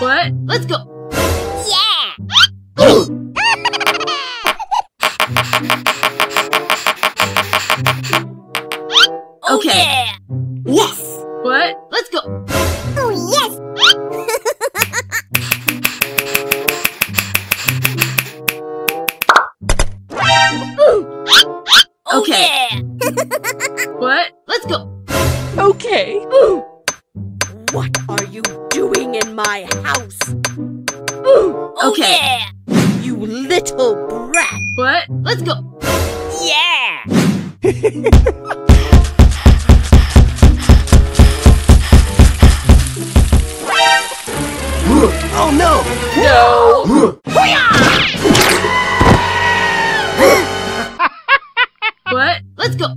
What? Let's go. Yeah. Okay. Yeah. Yes. What? Let's go. Oh yes. Okay. Yeah. What? Let's go. Okay. Ooh. What are you doing in my house? Ooh. Okay. Yeah. You little brat. What? Let's go. Yeah. Oh no. No. What? Let's go.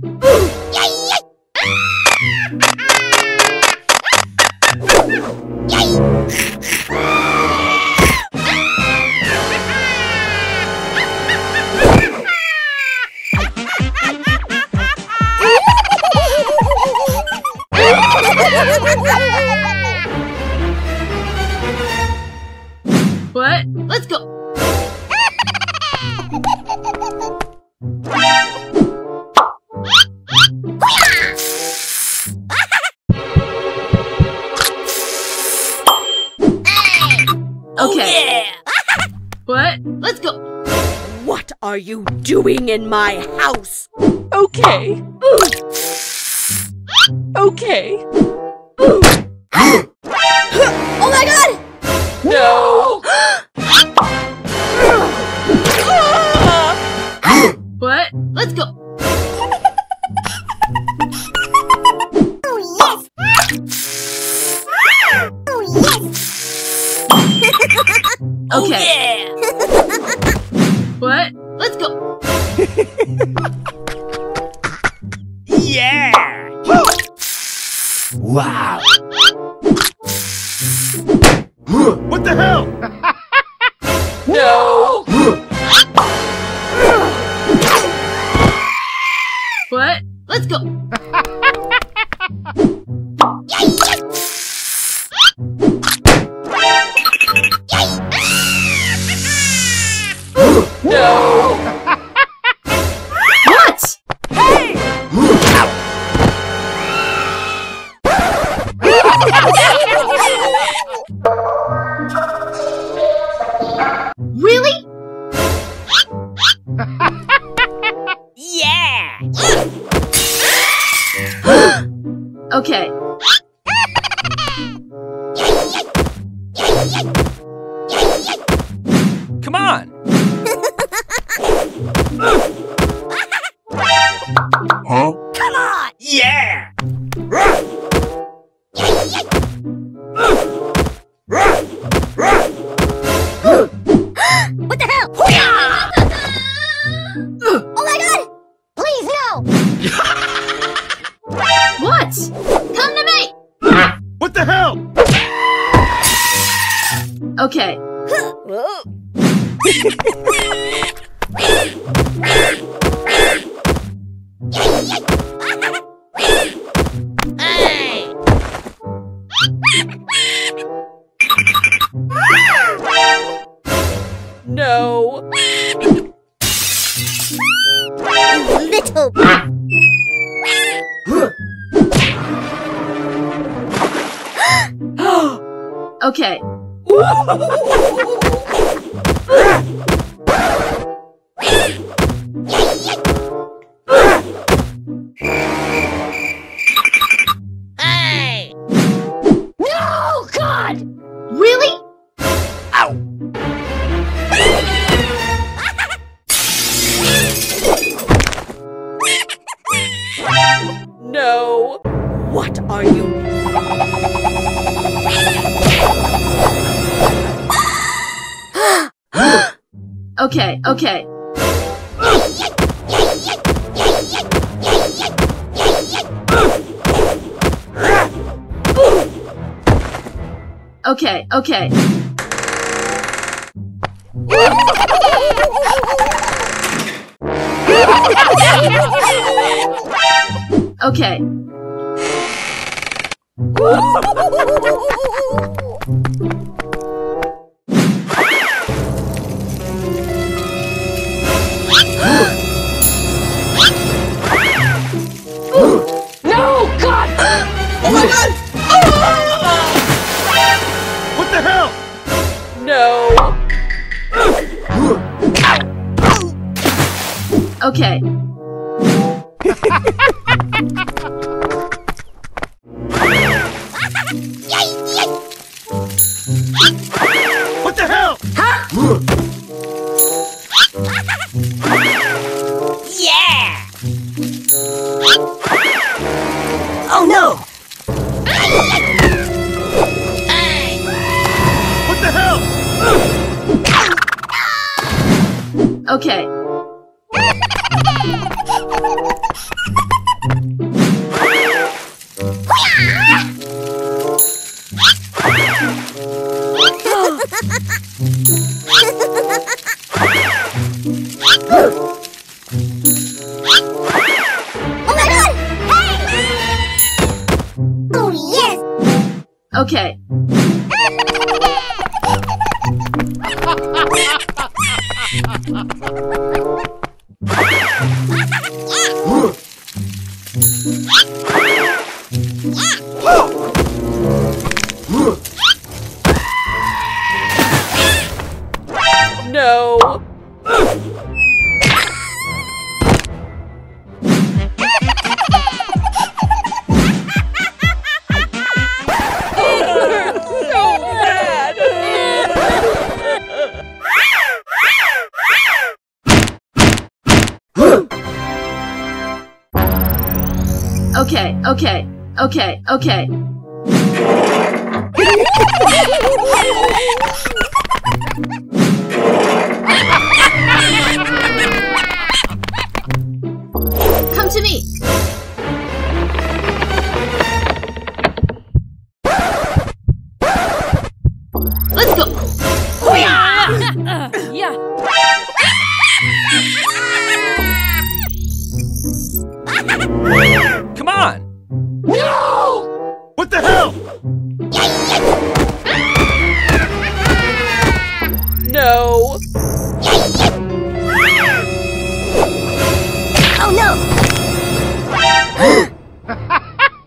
What? Let's go. Okay. Yeah. What? Let's go. What are you doing in my house? Okay. Ooh. Okay. Ooh. Oh my god! No! What? Let's go. Oh yes. Oh yes. Okay. Yeah. What? Let's go. Yeah. Wow. What the hell? No. What? Let's go. No! What? Hey! Really? Yeah! Okay. Come on! Huh? Come on! Yeah! What the hell? Oh my god! Please no! What? Come to me! What the hell? Okay. No. Little. Okay. Hey. No, God. Really? Ow. No. What are you? Okay, okay. Okay, okay. Okay. Okay. Come to me. Let's go. Oh, yeah. Yeah. Come on. What the hell? No. Oh no. Oh my god.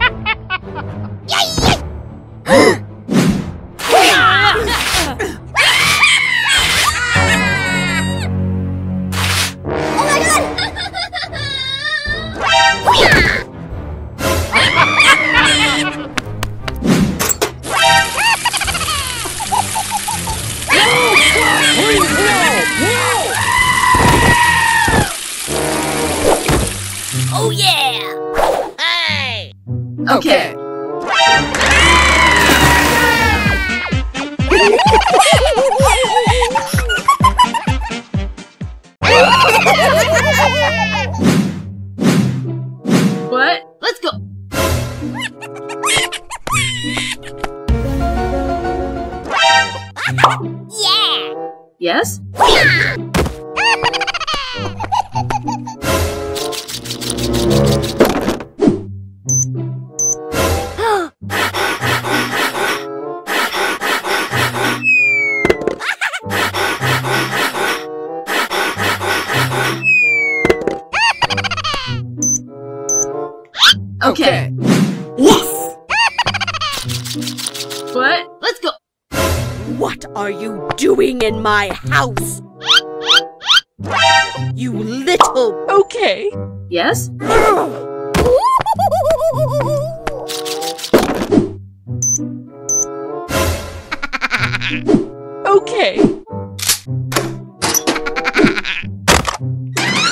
Okay. What? Let's go. Yeah. Yes? Okay. Yes! What? Let's go! What are you doing in my house? You little... Okay. Yes? Okay.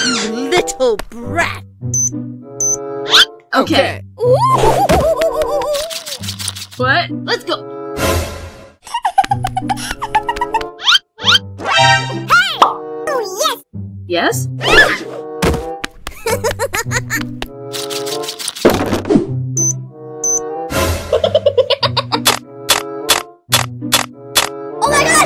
You little brat. Okay. What? Let's go. Hey! Oh yes. Yes? Oh my god.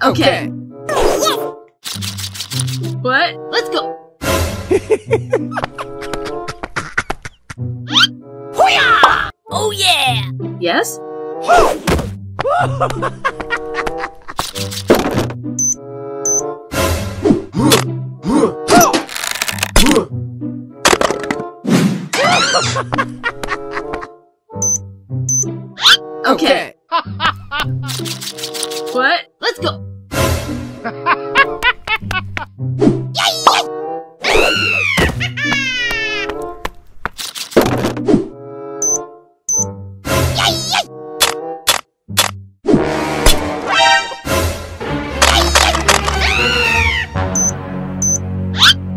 Okay. But let's go. Hoo-yah! Oh yeah! Yes? Okay. What? Let's go.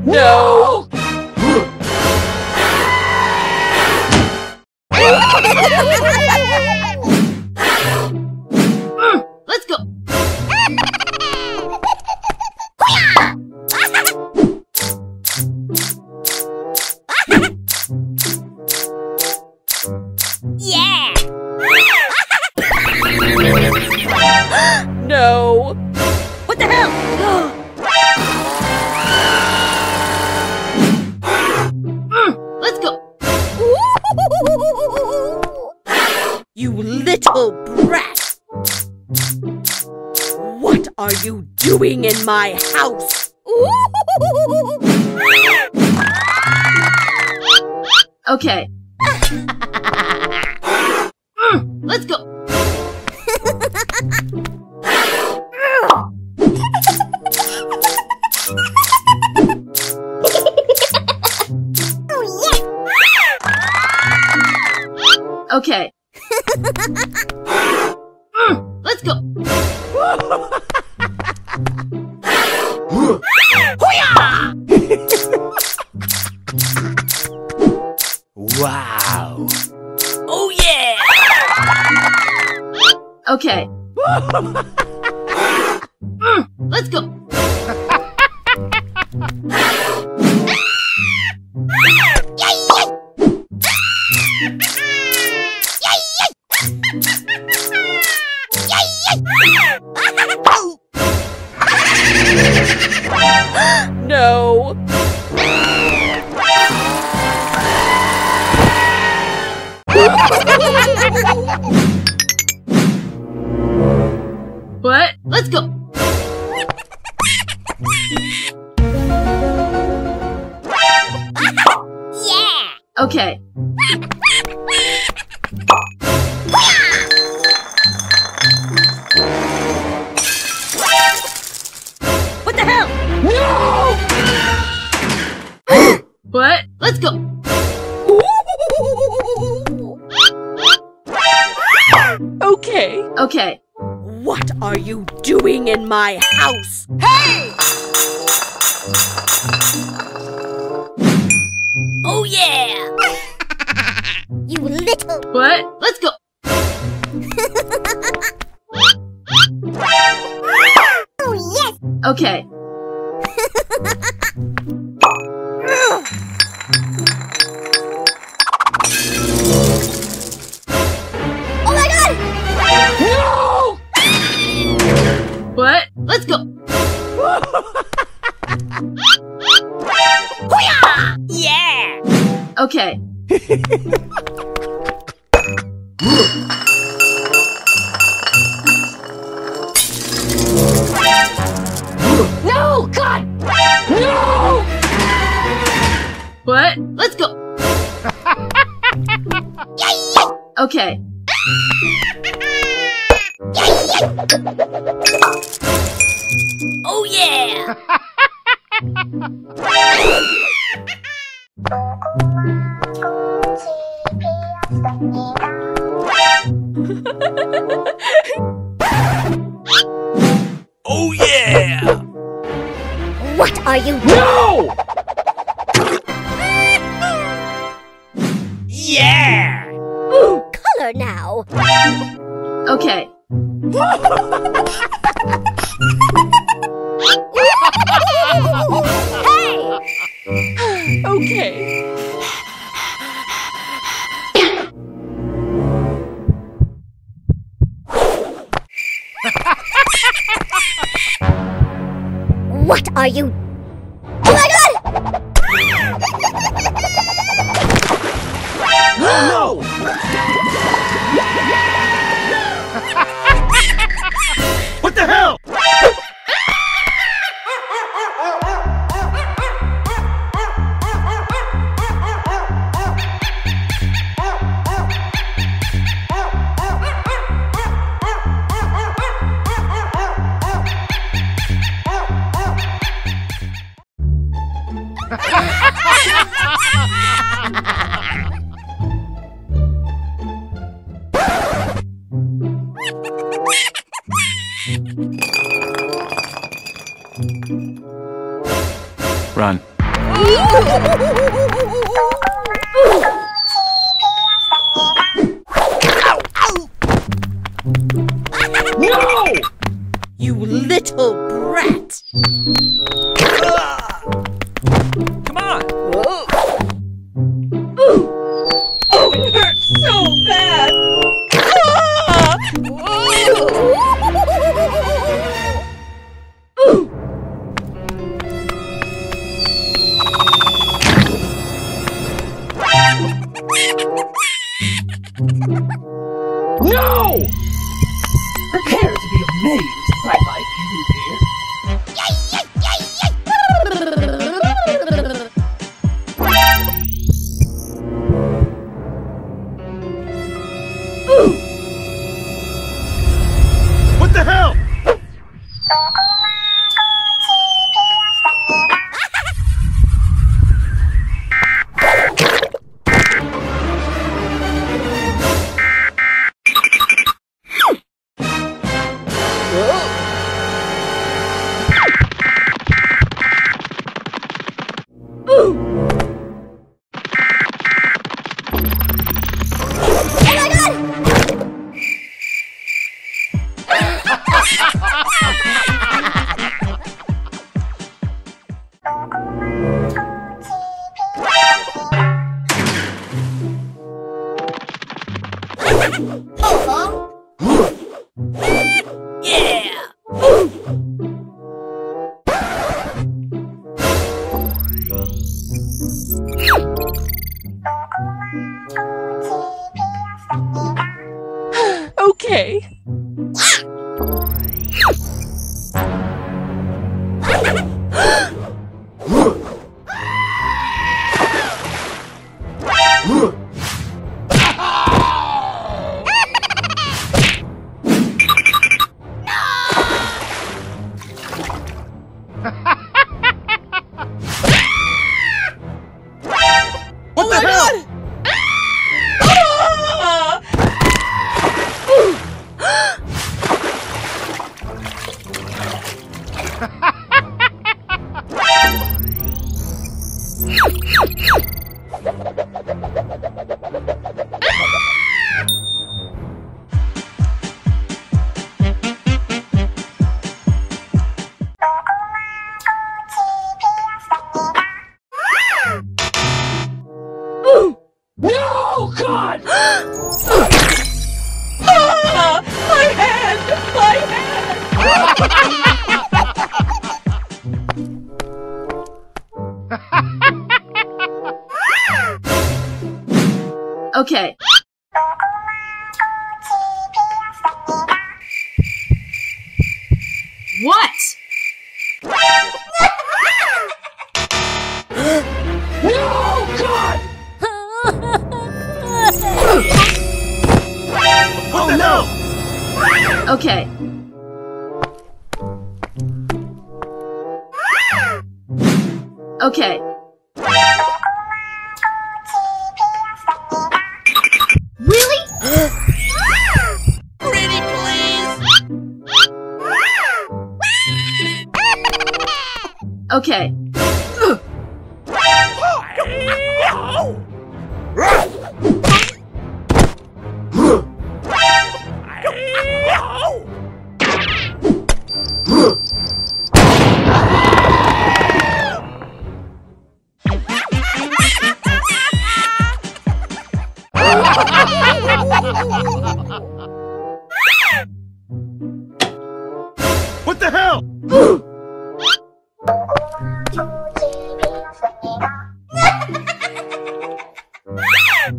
No. Let's go. Yeah. No. What the hell? You little brat! What are you doing in my house? Okay. Let's go. Okay. Let's go. Wow. Oh yeah. Okay. Let's go. No. What? Let's go. Yeah. Okay. What? Let's go! Okay. Okay. What are you doing in my house? Hey! Oh yeah! You little... What? Let's go! Oh yes! Okay. What? Let's go! Yeah! Okay. No! God! No! What? Let's go! Okay. Oh yeah! Oh yeah! What are you? No! Yeah! Ooh, color now. Okay. Hey! Okay. What are you? Oh, no! What the hell? Okay. What? No, God! Oh no! Okay. Okay. Okay.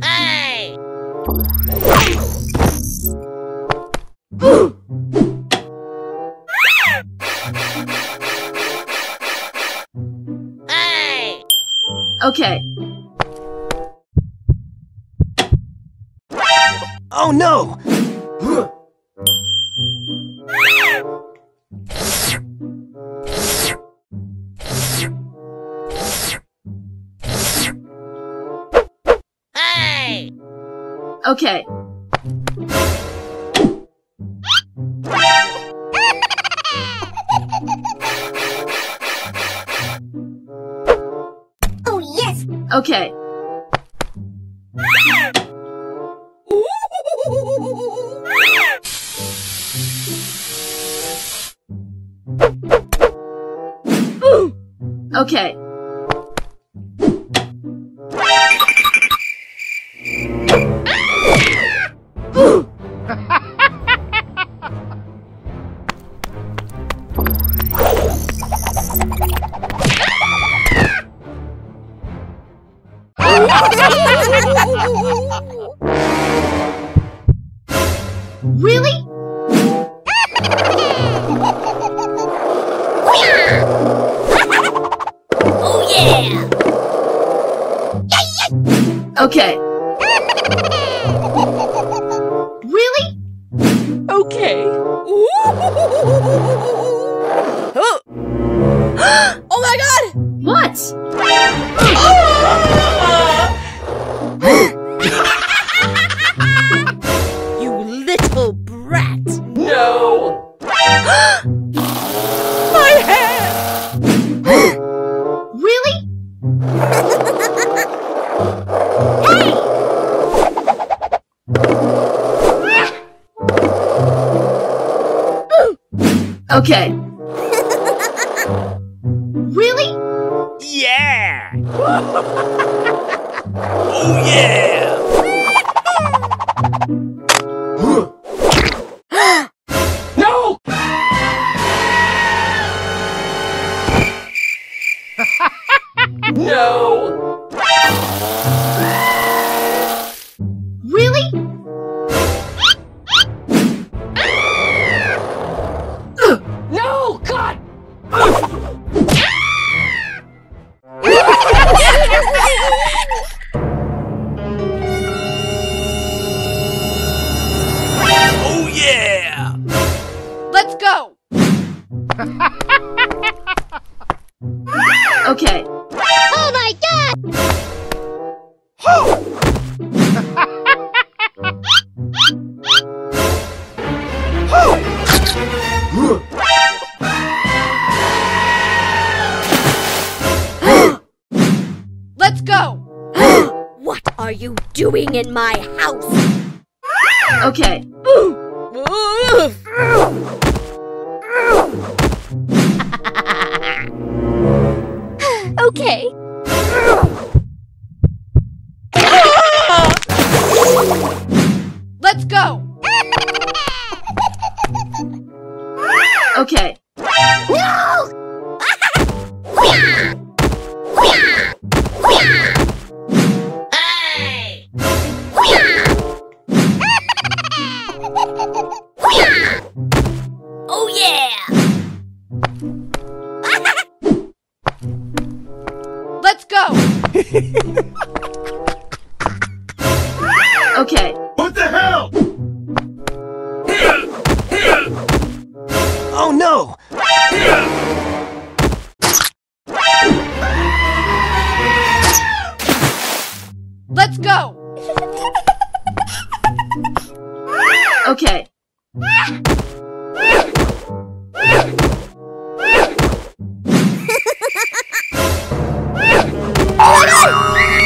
Hey! Okay. Oh no! Hey! Okay. Okay. Okay. Really? Oh yeah! Okay. Really? Okay. Oh. Oh my god! What? Okay. Really? Yeah! Oh yeah! No! No! Really? Okay. Oh my god! Let's go! What are you doing in my house? Okay. Okay. Let's go. Okay. No! Hey! Oh yeah! Okay. What the hell? Oh no! Let's go! Okay. Oh my god!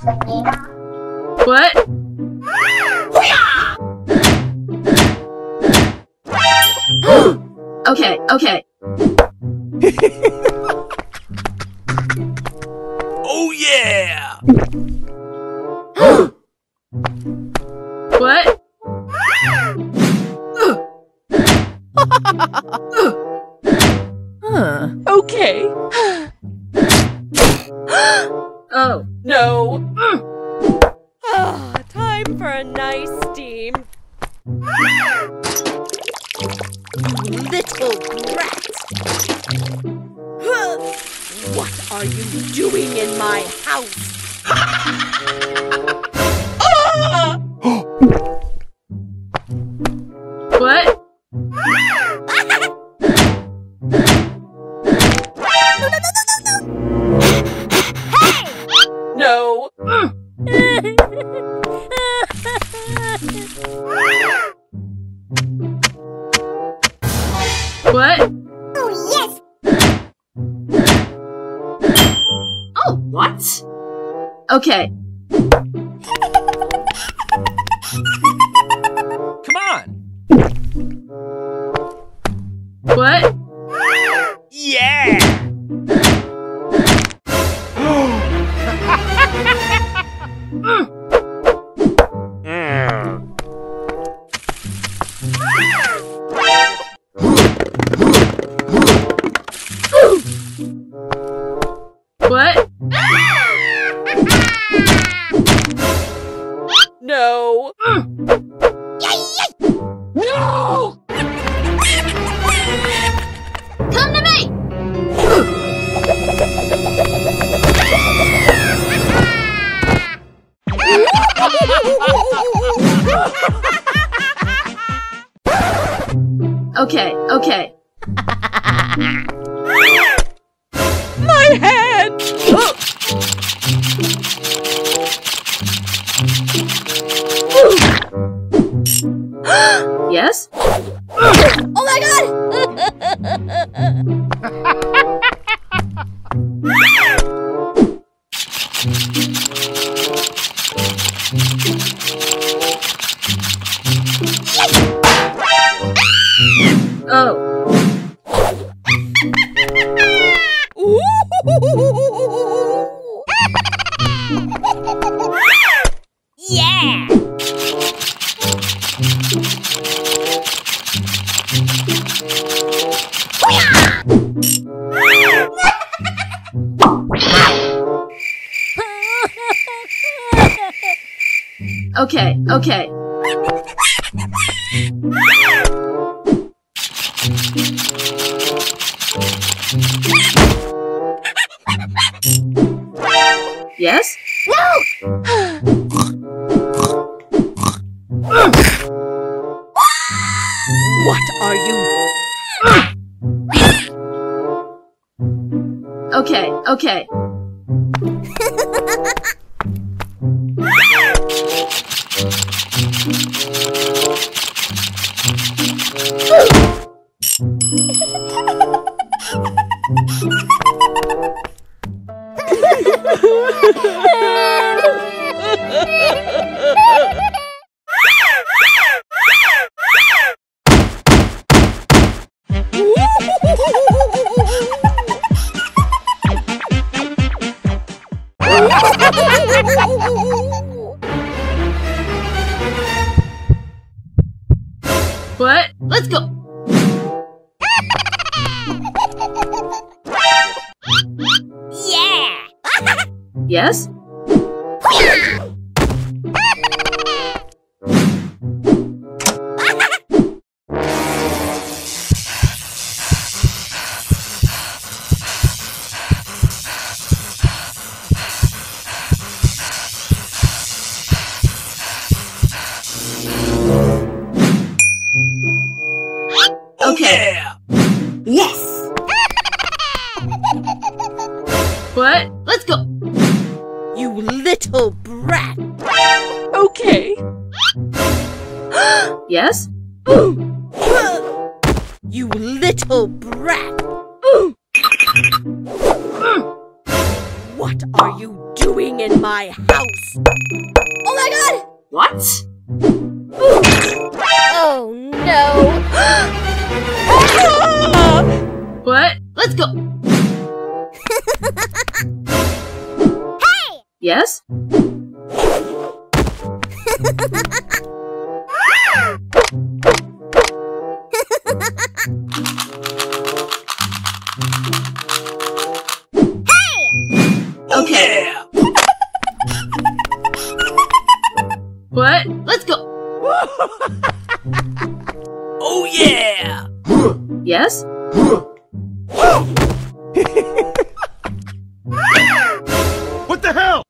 What? Okay. Oh yeah! What? Okay. Oh. No. Time for a nice steam. Little brat! What are you doing in my house? What? No! What? Oh, yes! Oh, what? Okay. Come on! What? Yeah! What? No. No! Come to me! Okay. My head! Yes? Oh my god! Oh. Yeah! Okay. Yes? No! What are you? Okay. What? Let's go! Yeah! Yes? Okay. Yes. What? Let's go. You little brat. Okay. Yes? You little brat. What are you doing? doing in my house? Oh my god! What? Oh no! What? Let's go! Hey! Yes? What? Let's go! Oh yeah! Yes? What the hell?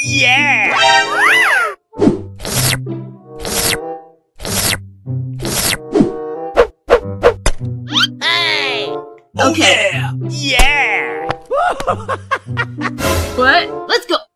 Yeah! Hey! Okay! Yeah! What? Let's go!